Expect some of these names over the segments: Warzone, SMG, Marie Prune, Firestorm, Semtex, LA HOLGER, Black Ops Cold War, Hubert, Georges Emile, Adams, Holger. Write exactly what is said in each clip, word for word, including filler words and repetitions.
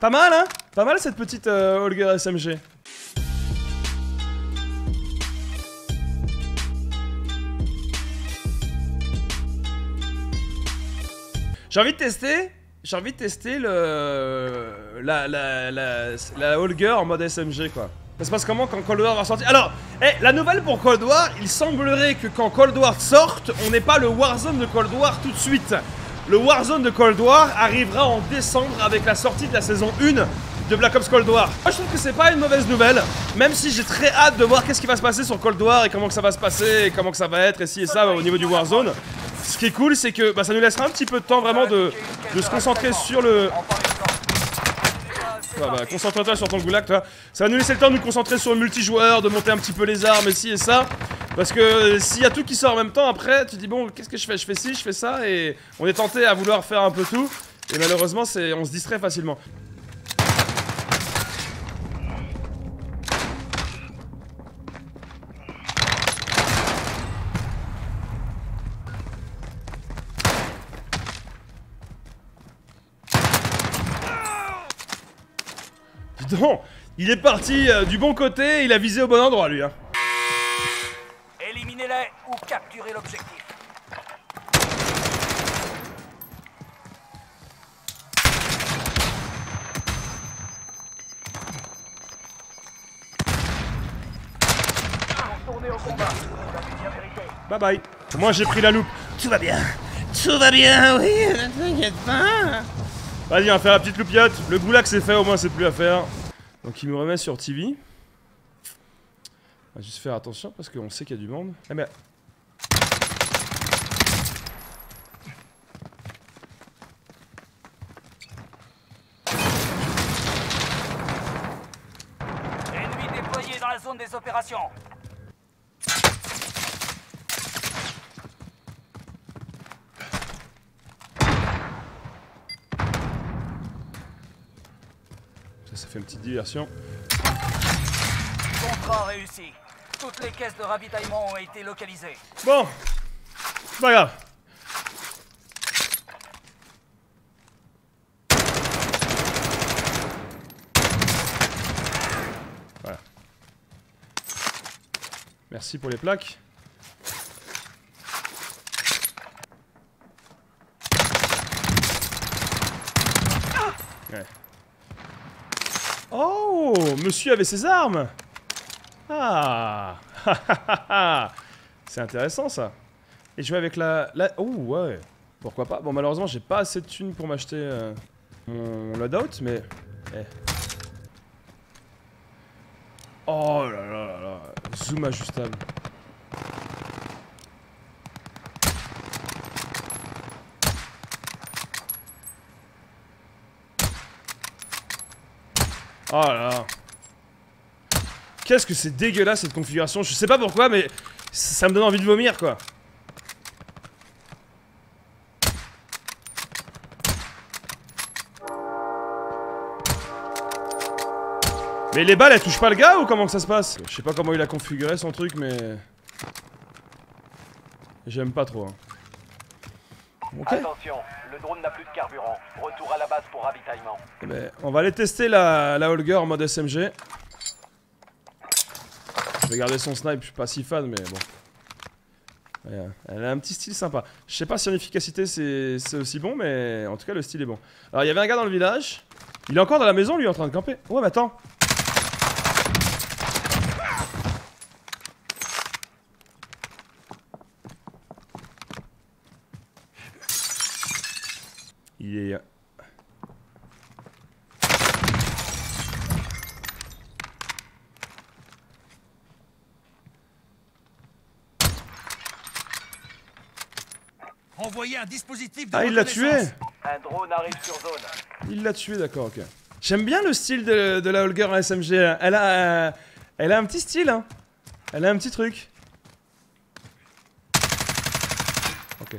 Pas mal, hein? Pas mal cette petite euh, Holger S M G. J'ai envie de tester, j'ai envie de tester le la, la, la, la Holger en mode S M G, quoi. Ça se passe comment quand Cold War va sortir? Alors, eh, la nouvelle pour Cold War, il semblerait que quand Cold War sorte, on n'ait pas le Warzone de Cold War tout de suite. Le Warzone de Cold War arrivera en décembre avec la sortie de la saison un de Black Ops Cold War. Moi je trouve que c'est pas une mauvaise nouvelle, même si j'ai très hâte de voir qu'est-ce qui va se passer sur Cold War et comment que ça va se passer, et comment que ça va être, et si et ça bah, au niveau du Warzone. Ce qui est cool, c'est que bah, ça nous laissera un petit peu de temps vraiment de, de se concentrer sur le... Ah bah, concentre-toi sur ton goulag, toi. Ça va nous laisser le temps de nous concentrer sur le multijoueur, de monter un petit peu les armes, ici et ça. Parce que s'il y a tout qui sort en même temps, après, tu te dis bon, qu'est-ce que je fais? Je fais ci, je fais ça, et on est tenté à vouloir faire un peu tout. Et malheureusement, c'est, on se distrait facilement. Non, il est parti euh, du bon côté, il a visé au bon endroit lui. Hein. Éliminez-les ou capturez l'objectif. Retournez au combat, vous avez bien mérité. Bye bye. Moi j'ai pris la loupe. Tout va bien. Tout va bien, oui, ne t'inquiète pas. Vas-y, on va faire la petite loupiote. Le goulag c'est fait, au moins c'est plus à faire. Donc il me remet sur T V. On va juste faire attention parce qu'on sait qu'il y a du monde. Ah mais... Ennemi déployé dans la zone des opérations. Ça fait une petite diversion. Contrat réussi. Toutes les caisses de ravitaillement ont été localisées. Bon, c'est pas grave. Voilà. Merci pour les plaques. Ouais. Oh, monsieur avait ses armes. Ah, c'est intéressant ça. Et jouer avec la... la... Oh ouais, pourquoi pas. Bon malheureusement j'ai pas assez de thunes pour m'acheter euh, mon loadout mais... Eh. Oh là là là là, zoom ajustable. Oh là là. Qu'est-ce que c'est dégueulasse cette configuration. Je sais pas pourquoi mais ça me donne envie de vomir quoi. Mais les balles elles touchent pas le gars ou comment que ça se passe? Je sais pas comment il a configuré son truc mais... J'aime pas trop hein. Okay. Attention, le drone n'a plus de carburant. Retour à la base pour ravitaillement. Eh ben, on va aller tester la, la Holger en mode S M G. Je vais garder son snipe, je suis pas si fan, mais bon. Ouais, elle a un petit style sympa. Je sais pas si en efficacité c'est aussi bon, mais en tout cas le style est bon. Alors il y avait un gars dans le village. Il est encore dans la maison lui, en train de camper. Ouais, mais attends. Il est... Envoyez un dispositif de... Ah, il l'a tué. Un drone arrive sur zone. Il l'a tué, d'accord, ok. J'aime bien le style de, de la Holger en S M G. Elle a, euh, elle a un petit style, hein. Elle a un petit truc. Ok.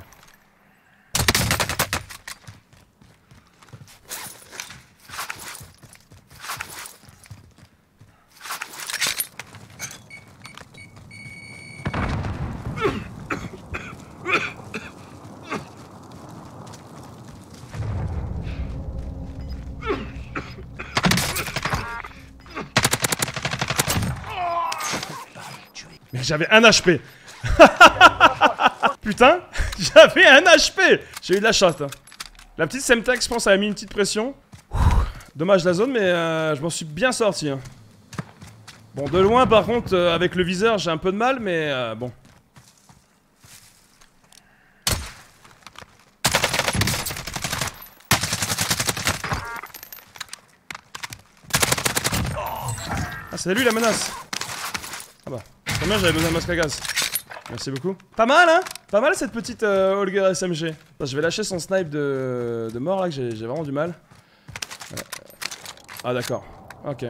J'avais un H P. Putain, j'avais un H P. J'ai eu de la chatte. Hein. La petite Semtex, je pense, elle a mis une petite pression. Ouh, dommage la zone, mais euh, je m'en suis bien sorti. Hein. Bon, de loin, par contre, euh, avec le viseur, j'ai un peu de mal, mais euh, bon. Ah, c'est lui la menace. Ah bah, quand même j'avais besoin de masque à gaz. Merci beaucoup. Pas mal, hein. Pas mal cette petite euh, Holger S M G. Attends, je vais lâcher son snipe de, de mort là, que j'ai vraiment du mal. Euh... Ah d'accord. Ok.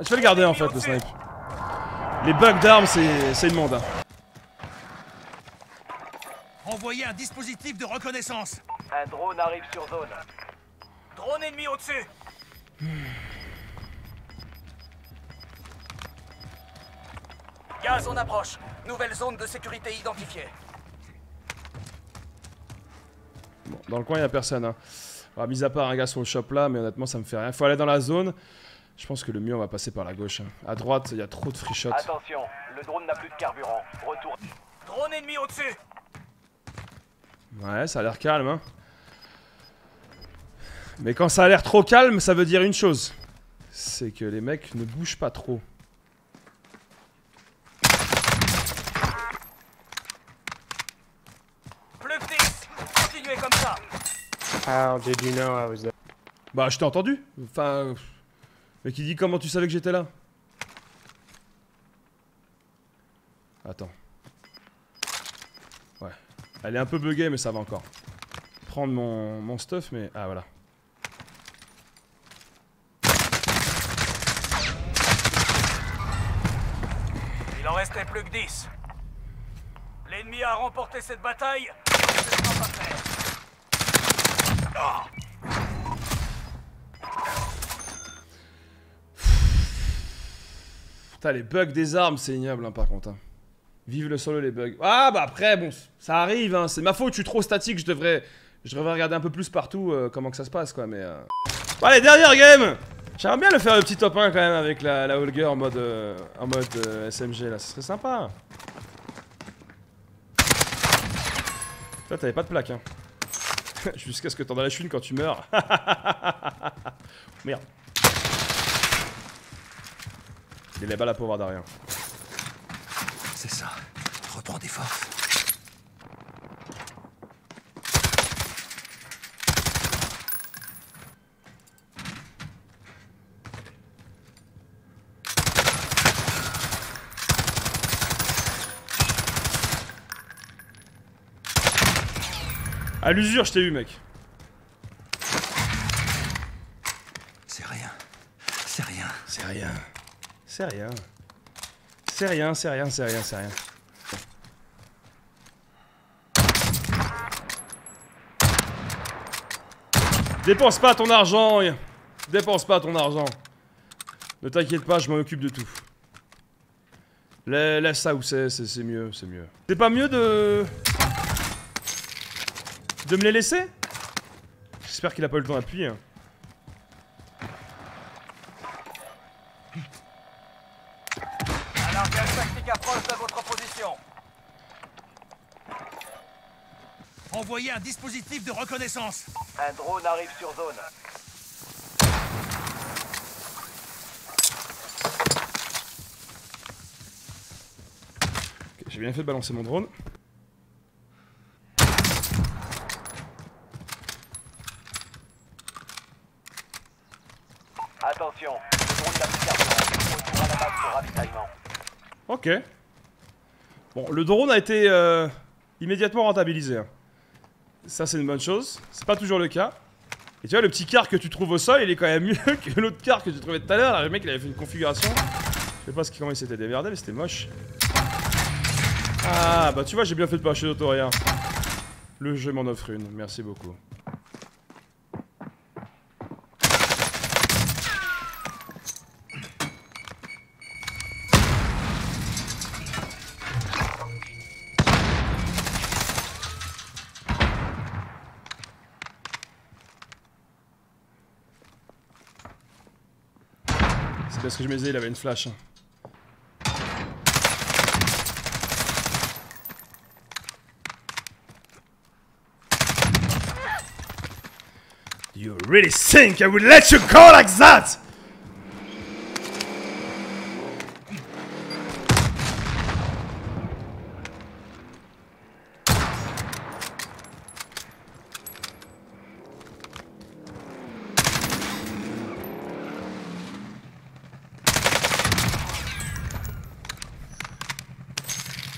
Je vais le garder en fait, le snipe. Les bugs d'armes, c'est immonde. Renvoyez un dispositif de reconnaissance. Un drone arrive sur zone. Drone ennemi au-dessus. Hmm. Gaz en approche. Nouvelle zone de sécurité identifiée. Bon, dans le coin, il n'y a personne. Hein. Alors, mis à part un gars sur le shop là, mais honnêtement, ça me fait rien. Faut aller dans la zone. Je pense que le mieux, on va passer par la gauche. À droite, il y a trop de free shots. Attention, le drone n'a plus de carburant. Retour. Drone ennemi au-dessus. Ouais, ça a l'air calme. Hein. Mais quand ça a l'air trop calme, ça veut dire une chose. C'est que les mecs ne bougent pas trop. Plus dix. Continuez comme ça. How did you know I was there? Bah, je t'ai entendu. Enfin... Mais qui dit comment tu savais que j'étais là? Attends. Ouais. Elle est un peu buggée mais ça va encore. Prendre mon, mon stuff mais... Ah voilà. Il en restait plus que dix. L'ennemi a remporté cette bataille. Putain, les bugs des armes, c'est ignoble, hein, par contre. Hein. Vive le solo, les bugs. Ah, bah après, bon, ça arrive, hein. C'est ma faute, je suis trop statique, je devrais... Je devrais regarder un peu plus partout euh, comment que ça se passe, quoi, mais... Euh... Bon, allez, dernière game. J'aimerais bien le faire le petit top un, quand même, avec la, la Holger en mode... Euh, en mode euh, S M G, là, ce serait sympa. Toi, t'avais pas de plaque, hein. Jusqu'à ce que t'en as la chune quand tu meurs. Merde. Il est là-bas la pauvre d'arrière. C'est ça. Reprends des forces. À l'usure, je t'ai eu, mec. C'est rien. C'est rien. C'est rien. C'est rien. C'est rien, c'est rien, c'est rien, c'est rien. Dépense pas ton argent. Dépense pas ton argent. Ne t'inquiète pas, je m'en occupe de tout. Laisse ça où c'est, c'est mieux, c'est mieux. C'est pas mieux de... De me les laisser? J'espère qu'il a pas eu le temps d'appuyer. Envoyez un dispositif de reconnaissance. Un drone arrive sur zone. Okay, j'ai bien fait de balancer mon drone. Attention, le drone n'a plus carburant. Retour à la base pour ravitaillement. Ok. Bon, le drone a été euh, immédiatement rentabilisé. Ça c'est une bonne chose, c'est pas toujours le cas. Et tu vois le petit quart que tu trouves au sol, il est quand même mieux que l'autre quart que tu trouvais tout à l'heure. Le mec il avait fait une configuration. Je sais pas ce comment il s'était déverdé mais c'était moche. Ah bah tu vois j'ai bien fait de pas acheter d'autorien. Le jeu m'en offre une, merci beaucoup. C'est parce que je me disais, il avait une flash. You really think I would let you go like that?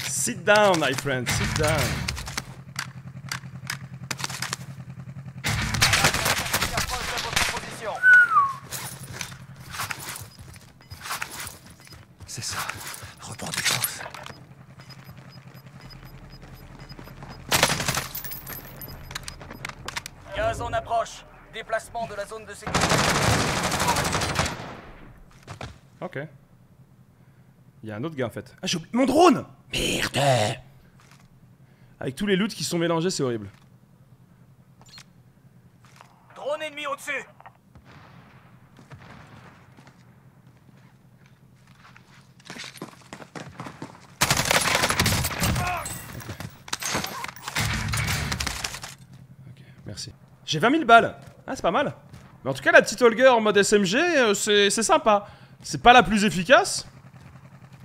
Sit down, my friend, sit down. C'est ça, reprends tes forces. Gaz en approche, déplacement de la zone de sécurité. Ok. Il y a un autre gars en fait. Ah, j'ai oublié mon drone! Merde! Avec tous les loots qui sont mélangés, c'est horrible. Drone ennemi au-dessus! Ok, merci. J'ai vingt mille balles! Ah, c'est pas mal! Mais en tout cas, la petite Holger en mode S M G, euh, c'est sympa. C'est pas la plus efficace.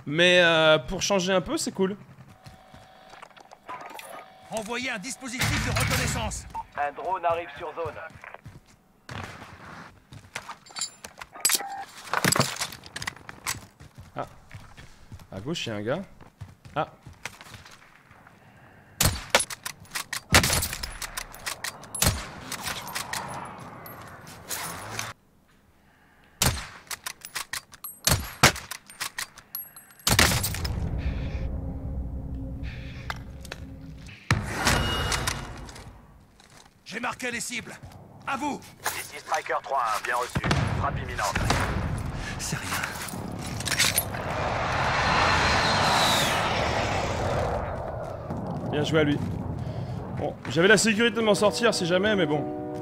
Mais euh, pour changer un peu, c'est cool. Envoyez un dispositif de reconnaissance. Un drone arrive sur zone. Ah. À gauche, il y a un gars. Ah. J'ai marqué les cibles. À vous. Ici Striker trois un, bien reçu. Frappe imminente. C'est rien. Bien joué à lui. Bon, j'avais la sécurité de m'en sortir si jamais, mais bon.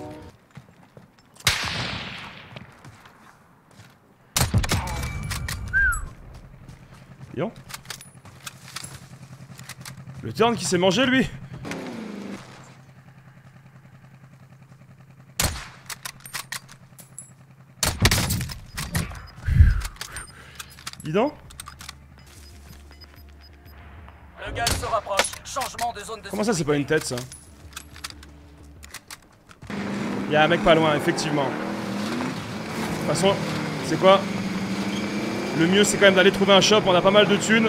Voyons. Le turn qui s'est mangé, lui. Dis donc. Le gaz se rapproche. Changement de zone de... Comment ça, c'est pas une tête, ça? Y'a un mec pas loin, effectivement. De toute façon, c'est quoi? Le mieux, c'est quand même d'aller trouver un shop. On a pas mal de thunes.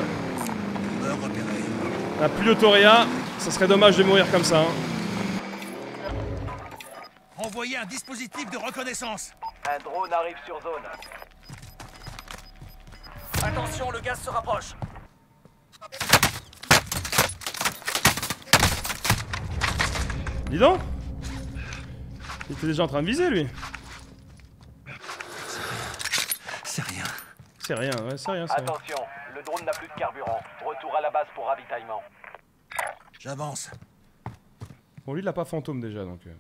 On a plus d'autoréa. Ça serait dommage de mourir comme ça. Hein. Envoyez un dispositif de reconnaissance. Un drone arrive sur zone. Attention, le gaz se rapproche. Dis donc. Il était déjà en train de viser, lui. C'est rien. C'est rien, ouais, c'est rien. Attention, rien. Le drone n'a plus de carburant. Retour à la base pour ravitaillement. J'avance. Bon, lui, il n'a pas fantôme déjà, donc... Euh,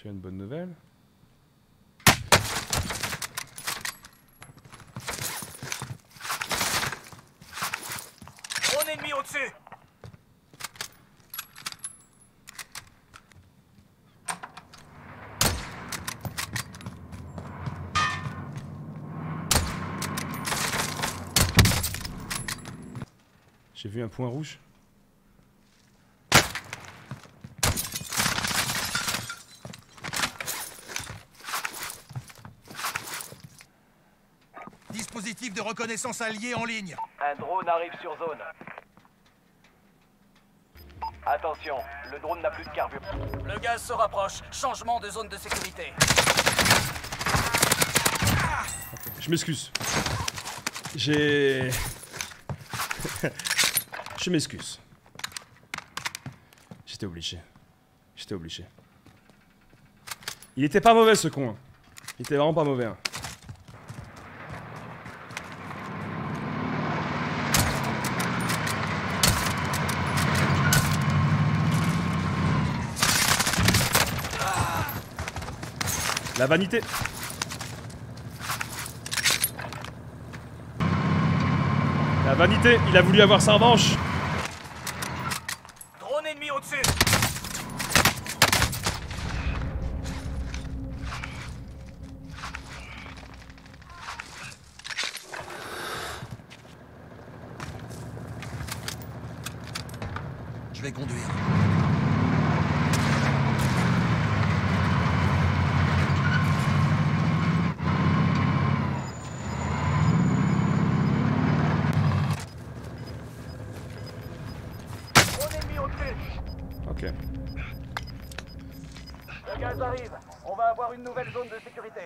c'est une bonne nouvelle. Ennemi au-dessus. J'ai vu un point rouge. Dispositif de reconnaissance allié en ligne. Un drone arrive sur zone. Attention, le drone n'a plus de carburant. Le gaz se rapproche. Changement de zone de sécurité. Okay, je m'excuse. J'ai... je m'excuse. J'étais obligé. J'étais obligé. Il était pas mauvais, ce con. Hein. Il était vraiment pas mauvais. Hein. La vanité. La vanité, il a voulu avoir sa revanche. Drone ennemi au-dessus. vais conduire. Ok. Le gaz arrive. On va avoir une nouvelle zone de sécurité.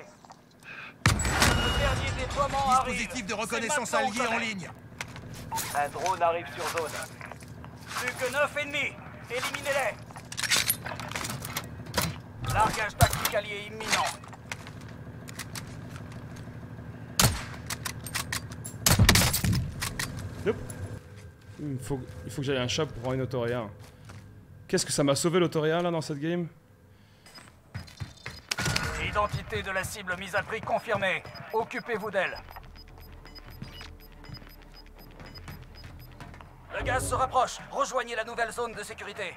Le dernier déploiement arrive. Dispositif de reconnaissance allié en ligne. Un drone arrive sur zone. Plus que neuf ennemis. Éliminez-les. Largage tactique allié imminent. Nope. Il faut, il faut que j'aille à un shop pour prendre une autoréa. Qu'est-ce que ça m'a sauvé l'autoréa là dans cette game? Identité de la cible mise à prix confirmée. Occupez-vous d'elle. Le gaz se rapproche. Rejoignez la nouvelle zone de sécurité.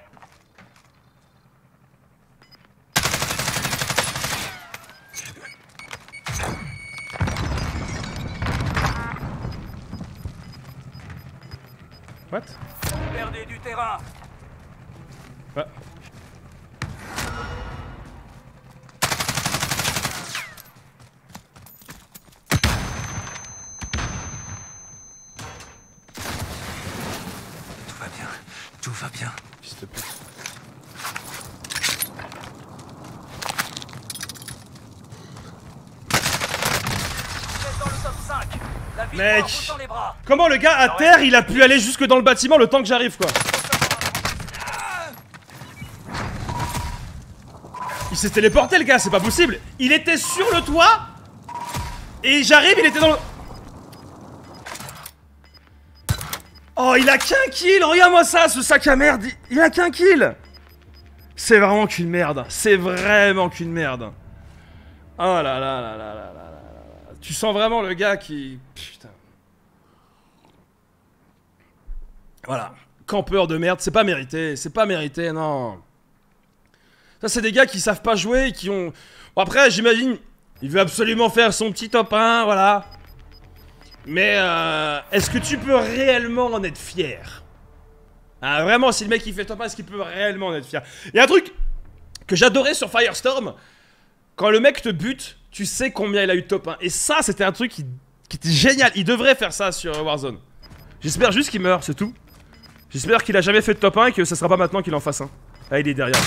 What? Perdez du terrain. Ouais. Tout va bien, tout va bien. Fils de pute. Mec, comment le gars à terre il a pu aller jusque dans le bâtiment le temps que j'arrive quoi? Il s'est téléporté le gars, c'est pas possible. Il était sur le toit et j'arrive, il était dans le... Oh, il a qu'un kill, regarde-moi ça, ce sac à merde. Il a qu'un kill. C'est vraiment qu'une merde, c'est vraiment qu'une merde. Oh là là là là là là là. Tu sens vraiment le gars qui... Putain. Voilà, campeur de merde, c'est pas mérité, c'est pas mérité, non. Ça, c'est des gars qui savent pas jouer, qui ont... Bon, après, j'imagine, il veut absolument faire son petit top un, voilà. Mais euh, est-ce que tu peux réellement en être fier? Ah, vraiment, si le mec il fait top un, est-ce qu'il peut réellement en être fier? Il y a un truc que j'adorais sur Firestorm, quand le mec te bute, tu sais combien il a eu de top un. Et ça, c'était un truc qui, qui était génial, il devrait faire ça sur Warzone. J'espère juste qu'il meurt, c'est tout. J'espère qu'il a jamais fait de top un et que ça sera pas maintenant qu'il en fasse un. Ah, il est derrière.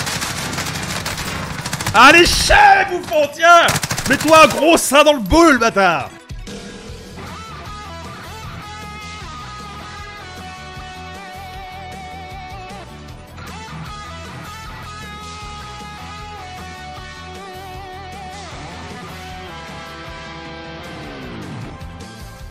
Allez, chef, bouffon, tiens! Mets-toi un gros sein dans le boule, bâtard!